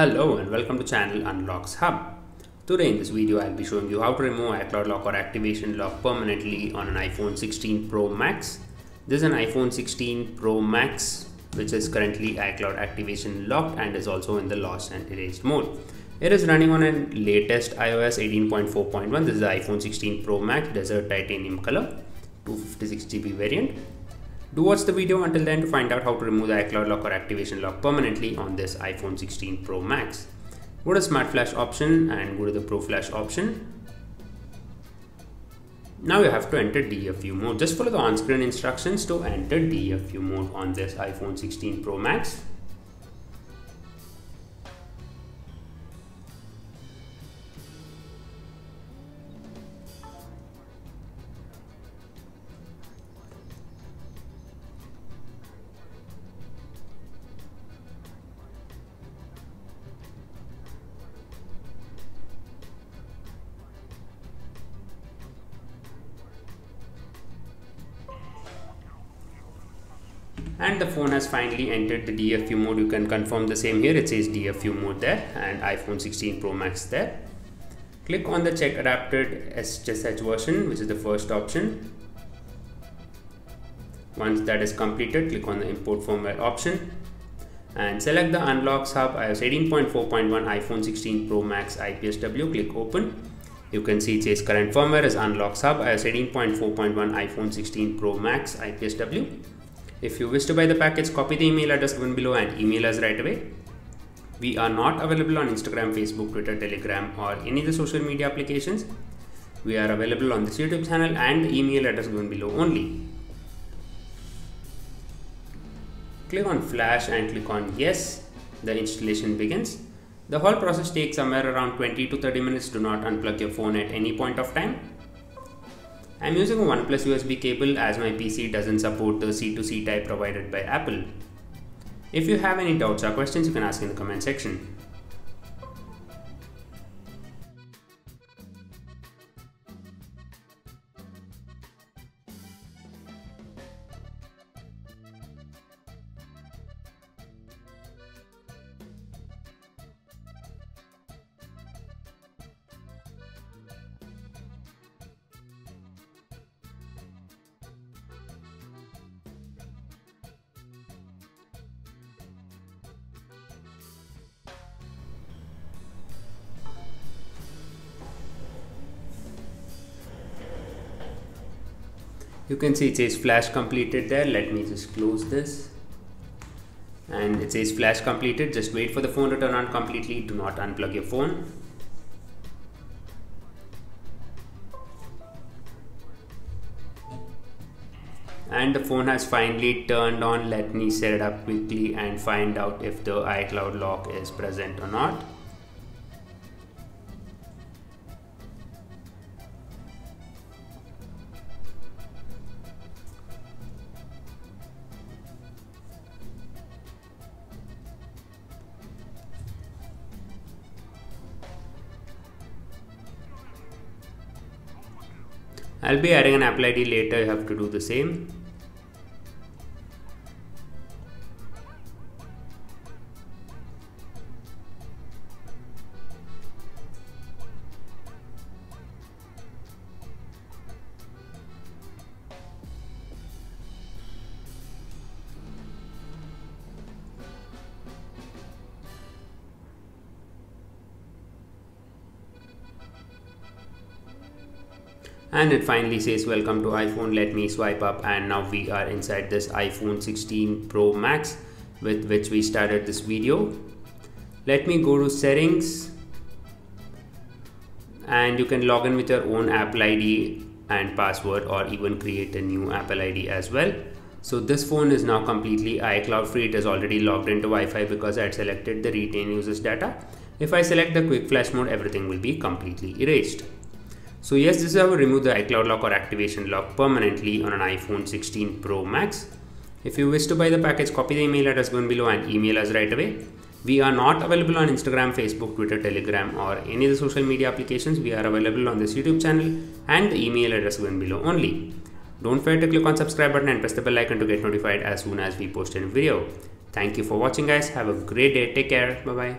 Hello and welcome to channel Unlocks Hub. Today in this video I'll be showing you how to remove iCloud lock or activation lock permanently on an iPhone 16 Pro Max. This is an iPhone 16 Pro Max which is currently iCloud activation locked and is also in the lost and erased mode. It is running on a latest iOS 18.4.1. This is the iPhone 16 Pro Max Desert Titanium Color 256GB variant. Do watch the video until then to find out how to remove the iCloud lock or activation lock permanently on this iPhone 16 Pro Max. Go to Smart Flash option and go to the Pro Flash option. Now you have to enter DFU mode. Just follow the on-screen instructions to enter DFU mode on this iPhone 16 Pro Max. And the phone has finally entered the DFU mode. You can confirm the same here. It says DFU mode there and iPhone 16 Pro Max there. Click on the check adapted SSH version, which is the first option. Once that is completed, click on the import firmware option and select the Unlocks Hub iOS 18.4.1 iPhone 16 Pro Max IPSW. Click open. You can see it says current firmware is Unlocks Hub iOS 18.4.1 iPhone 16 Pro Max IPSW. If you wish to buy the package, copy the email address given below and email us right away. We are not available on Instagram, Facebook, Twitter, Telegram or any of the social media applications. We are available on this YouTube channel and the email address given below only. Click on Flash and click on Yes. The installation begins. The whole process takes somewhere around 20 to 30 minutes. Do not unplug your phone at any point of time. I'm using a OnePlus USB cable as my PC doesn't support the C2C type provided by Apple. If you have any doubts or questions, you can ask in the comment section. You can see it says flash completed there. Let me just close this. And it says flash completed. Just wait for the phone to turn on completely. Do not unplug your phone. And the phone has finally turned on. Let me set it up quickly and find out if the iCloud lock is present or not. I'll be adding an Apple ID later, you have to do the same. And it finally says welcome to iPhone. Let me swipe up and now we are inside this iPhone 16 Pro Max with which we started this video. Let me go to settings and you can log in with your own Apple ID and password or even create a new Apple ID as well. So this phone is now completely iCloud free. It is already logged into Wi-Fi because I had selected the retain users data. If I select the quick flash mode, everything will be completely erased. So yes, this is how we remove the iCloud lock or activation lock permanently on an iPhone 16 Pro Max. If you wish to buy the package, copy the email address given below and email us right away. We are not available on Instagram, Facebook, Twitter, Telegram or any of the social media applications. We are available on this YouTube channel and the email address given below only. Don't forget to click on subscribe button and press the bell icon to get notified as soon as we post a new video. Thank you for watching guys. Have a great day. Take care. Bye bye.